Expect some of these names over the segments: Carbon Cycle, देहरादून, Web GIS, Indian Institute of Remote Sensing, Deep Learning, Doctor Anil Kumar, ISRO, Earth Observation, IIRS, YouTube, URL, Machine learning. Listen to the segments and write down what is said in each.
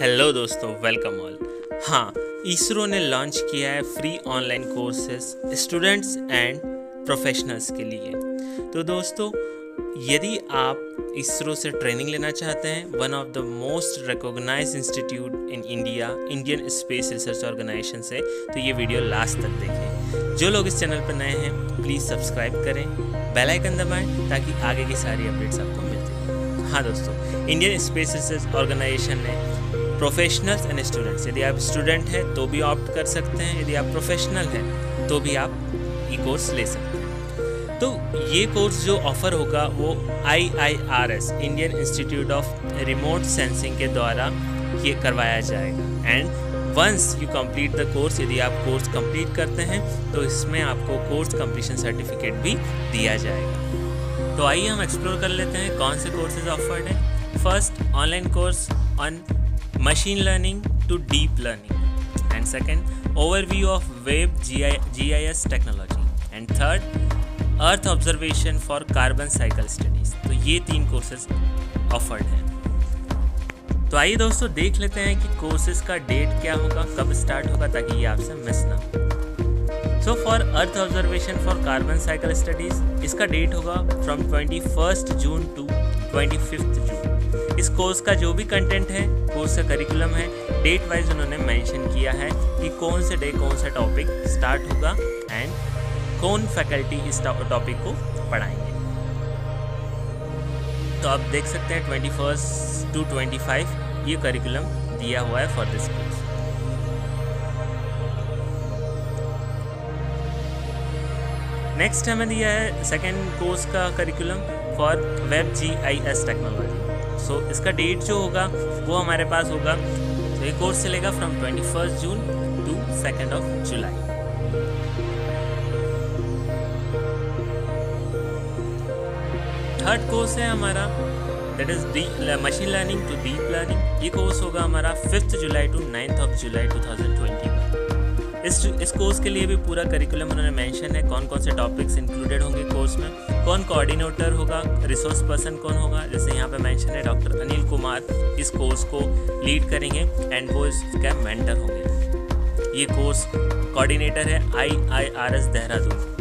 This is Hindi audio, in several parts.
हेलो दोस्तों, वेलकम ऑल। हाँ, इसरो ने लॉन्च किया है free online courses students and professionals के लिए। तो दोस्तों, यदि आप इसरो से ट्रेनिंग लेना चाहते हैं, one of the most recognised institute in India, Indian Space Research Organisation से, तो ये वीडियो लास्ट तक देखें। जो लोग इस चैनल पर नए हैं प्लीज़ सब्सक्राइब करें, बेल आइकन दबाएं ताकि आगे की सारी अपडेट्स आपको मिलती हैं। हाँ दोस्तों, इंडियन स्पेस रिसर्च ऑर्गेनाइजेशन ने प्रोफेशनल्स एंड स्टूडेंट्स, यदि आप स्टूडेंट हैं तो भी ऑप्ट कर सकते हैं, यदि आप प्रोफेशनल हैं तो भी आप ये कोर्स ले सकते हैं। तो ये कोर्स जो ऑफ़र होगा वो IIRS Indian Institute of Remote Sensing के द्वारा ये करवाया जाएगा। And once you complete the course, यदि आप कोर्स कंप्लीट करते हैं तो इसमें आपको कोर्स कंप्लीशन सर्टिफिकेट भी दिया जाएगा। तो आइए हम एक्सप्लोर कर लेते हैं कौन से कोर्सेज ऑफर्ड हैं। First online course on machine learning to deep learning, and second overview of web GIS technology, and third earth observation for carbon cycle studies. तो ये तीन कोर्सेज ऑफर्ड हैं। तो आइए दोस्तों देख लेते हैं कि कोर्सेज का डेट क्या होगा, कब स्टार्ट होगा, ताकि ये आपसे मिस ना हो। So for earth observation for carbon cycle studies, इसका डेट होगा फ्रॉम 21 जून टू 25 जून। इस कोर्स का जो भी कंटेंट है, कोर्स का करिकुलम है, डेट वाइज उन्होंने मेंशन किया है कि कौन से डे कौन सा टॉपिक स्टार्ट होगा एंड कौन फैकल्टी इस टॉपिक को पढ़ाएंगे। तो आप देख सकते हैं 21 टू 25 ये करिकुलम दिया हुआ है फॉर दिस कोर्स। नेक्स्ट हमें दिया है सेकेंड कोर्स का curriculum for web GIS technology. So इसका डेट जो होगा वो हमारे पास होगा, तो ये कोर्स चलेगा फ्रॉम 21 जून टू 2 जुलाई। थर्ड कोर्स है हमारा, that is machine learning to deep learning. ये कोर्स होगा हमारा 5 जुलाई टू 9 जुलाई 2021। इस कोर्स के लिए भी पूरा करिकुलम उन्होंने मेंशन है, कौन कौन से टॉपिक्स इंक्लूडेड होंगे कोर्स में, कौन कोऑर्डिनेटर होगा, रिसोर्स पर्सन कौन होगा। जैसे यहाँ पे मेंशन है डॉक्टर अनिल कुमार इस कोर्स को लीड करेंगे एंड वो इसका मेंटर होंगे। ये कोर्स कोऑर्डिनेटर है IIRS देहरादून।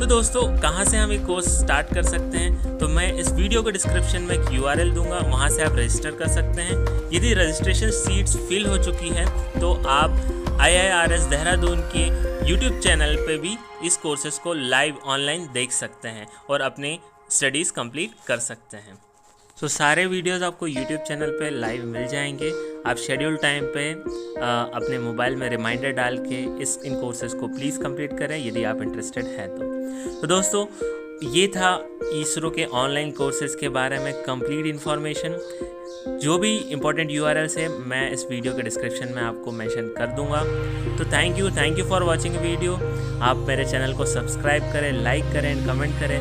तो दोस्तों, कहाँ से हम ये कोर्स स्टार्ट कर सकते हैं, तो मैं इस वीडियो के डिस्क्रिप्शन में एक URL दूंगा, वहाँ से आप रजिस्टर कर सकते हैं। यदि रजिस्ट्रेशन सीट्स फिल हो चुकी हैं तो आप IIRS देहरादून के YouTube चैनल पे भी इस कोर्सेज़ को लाइव ऑनलाइन देख सकते हैं और अपने स्टडीज़ कंप्लीट कर सकते हैं। तो सारे वीडियोस आपको YouTube चैनल पे लाइव मिल जाएंगे। आप शेड्यूल टाइम पे अपने मोबाइल में रिमाइंडर डाल के इन कोर्सेज़ को प्लीज़ कंप्लीट करें यदि आप इंटरेस्टेड हैं तो दोस्तों, ये था इसरो के ऑनलाइन कोर्सेज़ के बारे में कंप्लीट इन्फॉर्मेशन। जो भी इम्पोर्टेंट URLs है मैं इस वीडियो के डिस्क्रिप्शन में आपको मेंशन कर दूंगा। तो thank you for watching video. आप मेरे चैनल को सब्सक्राइब करें, लाइक करें, कमेंट करें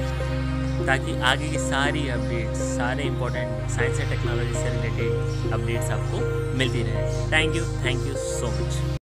ताकि आगे की सारी अपडेट्स, सारे इंपॉर्टेंट साइंस एंड टेक्नोलॉजी से रिलेटेड अपडेट्स आपको मिलती रहे। Thank you so much.